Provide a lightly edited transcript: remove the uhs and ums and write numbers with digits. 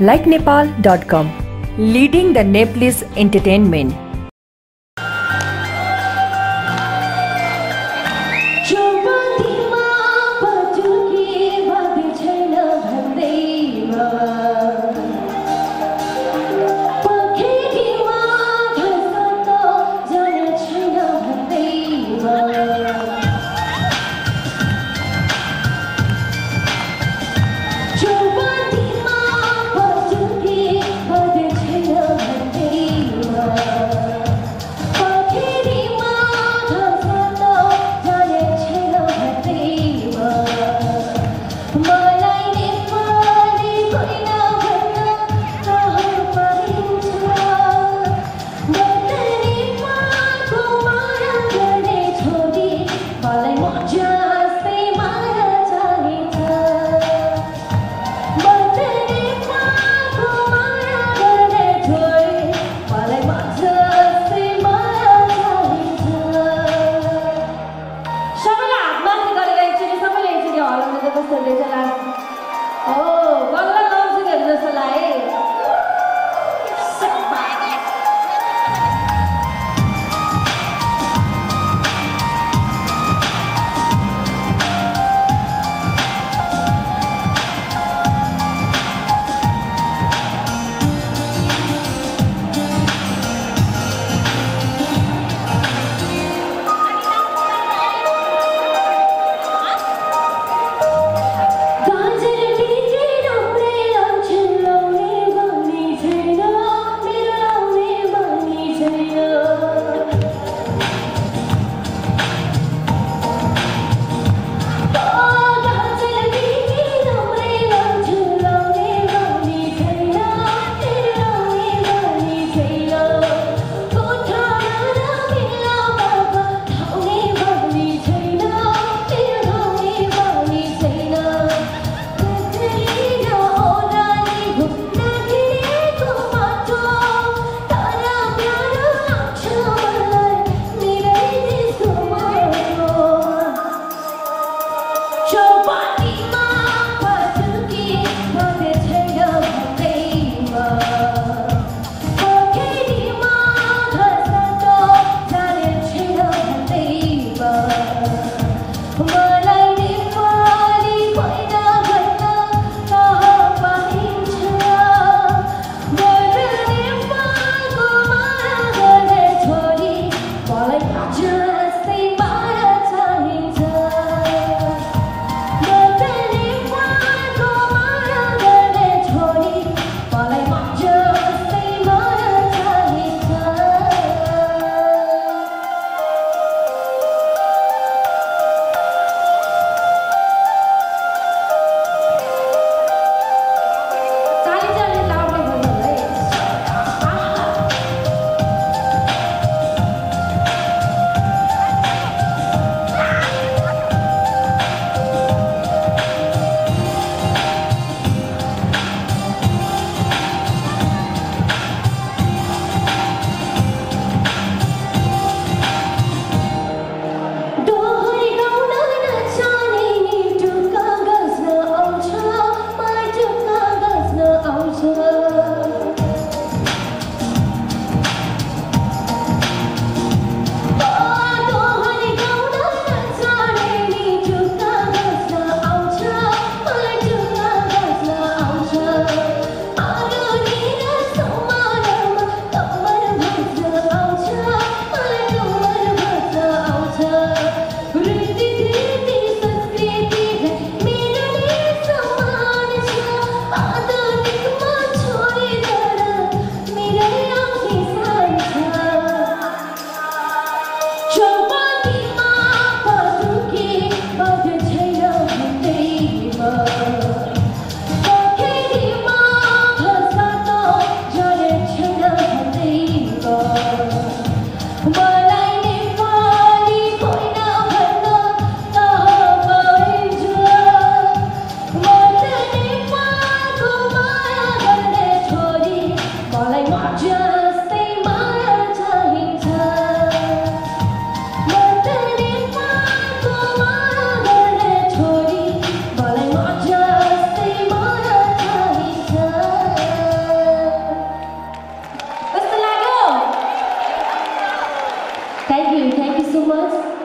LikeNepal.com, leading the Nepalese entertainment. DJ Thank you so much.